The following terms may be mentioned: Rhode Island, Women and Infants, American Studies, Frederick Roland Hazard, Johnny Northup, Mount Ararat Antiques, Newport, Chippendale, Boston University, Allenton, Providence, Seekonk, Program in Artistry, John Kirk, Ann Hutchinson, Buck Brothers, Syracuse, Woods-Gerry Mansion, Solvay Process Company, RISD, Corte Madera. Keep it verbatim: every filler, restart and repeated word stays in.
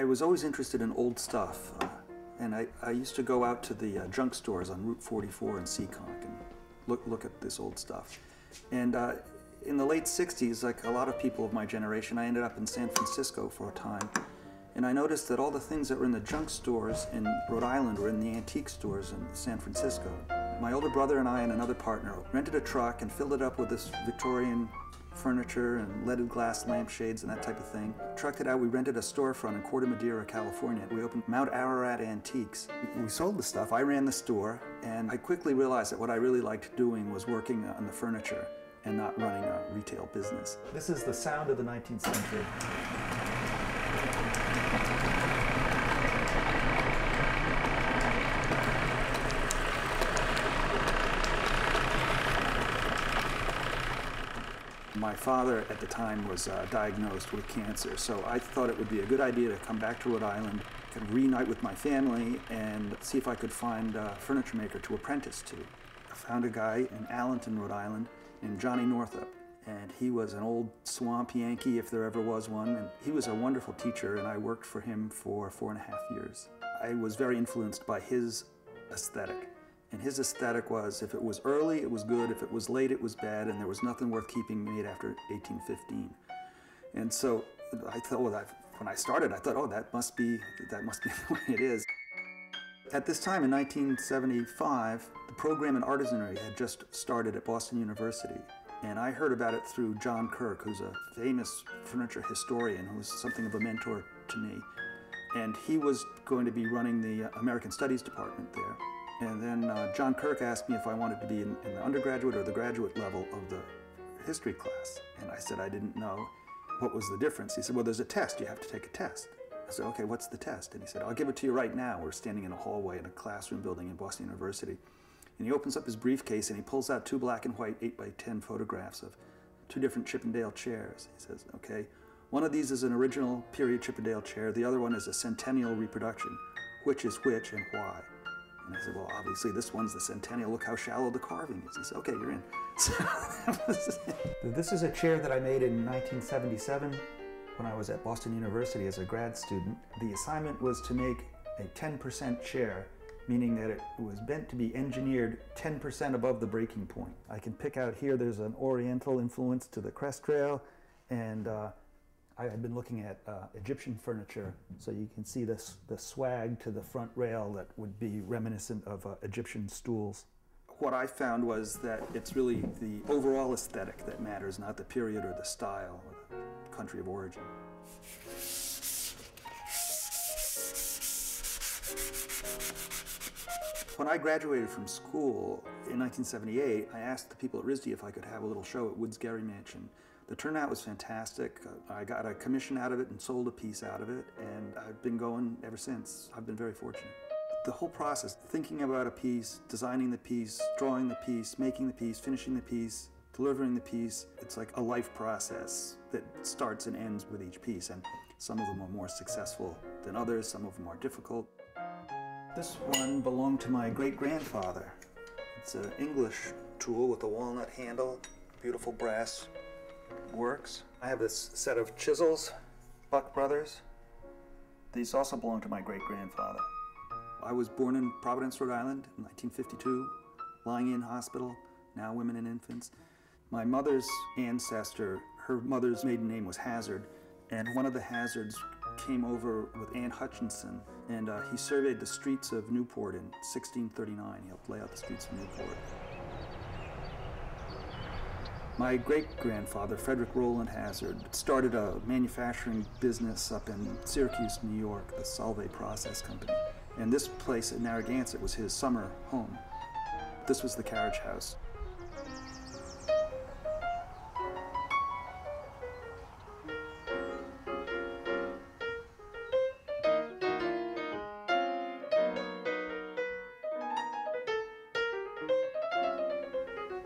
I was always interested in old stuff, uh, and I, I used to go out to the uh, junk stores on Route forty-four in Seekonk and look, look at this old stuff. And uh, in the late sixties, like a lot of people of my generation, I ended up in San Francisco for a time, and I noticed that all the things that were in the junk stores in Rhode Island were in the antique stores in San Francisco. My older brother and I and another partner rented a truck and filled it up with this Victorian furniture and leaded glass lampshades and that type of thing. Trucked it out, we rented a storefront in Corte Madera, California. We opened Mount Ararat Antiques. We sold the stuff, I ran the store, and I quickly realized that what I really liked doing was working on the furniture and not running a retail business. This is the sound of the nineteenth century. My father at the time was uh, diagnosed with cancer, so I thought it would be a good idea to come back to Rhode Island, kind of reunite with my family, and see if I could find a furniture maker to apprentice to. I found a guy in Allenton, Rhode Island, named Johnny Northup, and he was an old swamp Yankee, if there ever was one, and he was a wonderful teacher, and I worked for him for four and a half years. I was very influenced by his aesthetic. And his aesthetic was, if it was early, it was good, if it was late, it was bad, and there was nothing worth keeping made after eighteen fifteen. And so I thought, well, I've, when I started, I thought, oh, that must be, that must be the way it is. At this time, in nineteen seventy-five, the program in artisanry had just started at Boston University, and I heard about it through John Kirk, who's a famous furniture historian who was something of a mentor to me. And he was going to be running the American Studies department there. And then uh, John Kirk asked me if I wanted to be in, in the undergraduate or the graduate level of the history class. And I said I didn't know what was the difference. He said, well, there's a test. You have to take a test. I said, okay, what's the test? And he said, I'll give it to you right now. We're standing in a hallway in a classroom building in Boston University. And he opens up his briefcase and he pulls out two black and white eight by ten photographs of two different Chippendale chairs. He says, okay, one of these is an original period Chippendale chair. The other one is a centennial reproduction. Which is which and why? And I said, well, obviously this one's the centennial. Look how shallow the carving is. He said, okay, you're in. So this is a chair that I made in nineteen seventy-seven when I was at Boston University as a grad student. The assignment was to make a ten percent chair, meaning that it was meant to be engineered ten percent above the breaking point. I can pick out here, there's an Oriental influence to the crest rail, and uh, I had been looking at uh, Egyptian furniture, so you can see this, the swag to the front rail that would be reminiscent of uh, Egyptian stools. What I found was that it's really the overall aesthetic that matters, not the period or the style or the country of origin. When I graduated from school in nineteen seventy-eight, I asked the people at R I S D if I could have a little show at Woods-Gerry Mansion. The turnout was fantastic. I got a commission out of it and sold a piece out of it, and I've been going ever since. I've been very fortunate. The whole process, thinking about a piece, designing the piece, drawing the piece, making the piece, finishing the piece, delivering the piece, it's like a life process that starts and ends with each piece, and some of them are more successful than others, some of them are difficult. This one belonged to my great-grandfather. It's an English tool with a walnut handle, beautiful brass works. I have this set of chisels, Buck Brothers. These also belong to my great-grandfather. I was born in Providence, Rhode Island in nineteen fifty-two, lying in hospital, now Women and Infants. My mother's ancestor, her mother's maiden name was Hazard, and one of the Hazards came over with Ann Hutchinson, and uh, he surveyed the streets of Newport in sixteen thirty-nine. He helped lay out the streets of Newport. My great-grandfather, Frederick Roland Hazard, started a manufacturing business up in Syracuse, New York, the Solvay Process Company. And this place in Narragansett was his summer home. This was the carriage house.